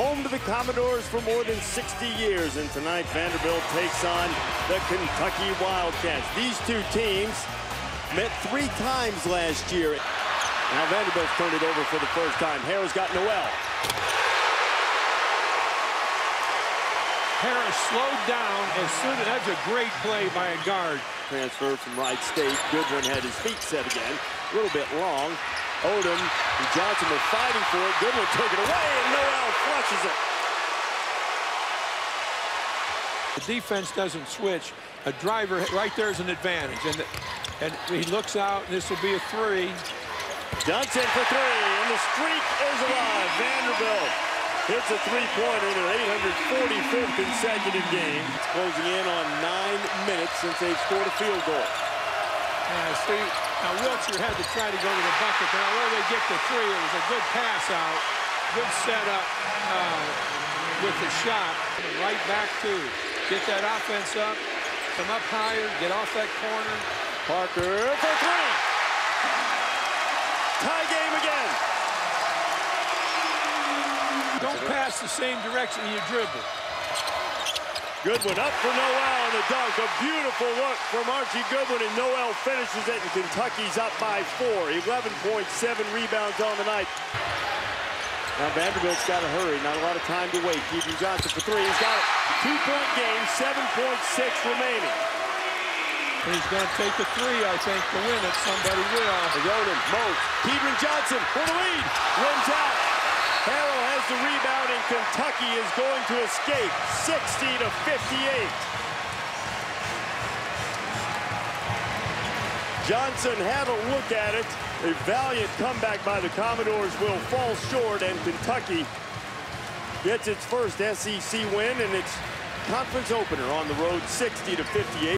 home to the Commodores for more than 60 years. And tonight, Vanderbilt takes on the Kentucky Wildcats. These two teams met 3 times last year. Now Vanderbilt's turned it over for the first time. Harris got Noel. Harris slowed down as soon as that's a great play by a guard. Transfer from Wright State. Goodwin had his feet set again. A little bit long. Odom and Johnson were fighting for it. Goodwin took it away, and Noel flushes it. The defense doesn't switch. A driver right there is an advantage. And he looks out, and this will be a 3. Johnson for 3, and the streak is alive. Vanderbilt hits a 3-pointer in their 845th consecutive game. It's closing in on 9 minutes since they've scored a field goal. Yeah, see, now Wiltshire had to try to go to the bucket, but although they get the 3, it was a good pass out, good setup with the shot. Right back to get that offense up, come up higher, get off that corner. Parker for 3. Tie game again. Don't pass the same direction you dribble. Goodwin up for Noel and a dunk. A beautiful look from Archie Goodwin, and Noel finishes it, and Kentucky's up by 4. 11 points, 7 rebounds on the night. Now Vanderbilt's got to hurry. Not a lot of time to wait. Keegan Johnson for 3. He's got it. 2-point game, 7.6 remaining. He's going to take the 3, I think, to win it. Somebody will. Roden, Moat, Keegan Johnson for the lead. Runs out. Harrell has the rebound, and Kentucky is going to escape 60-58. Johnson had a look at it. A valiant comeback by the Commodores will fall short, and Kentucky gets its first SEC win and its conference opener on the road, 60-58.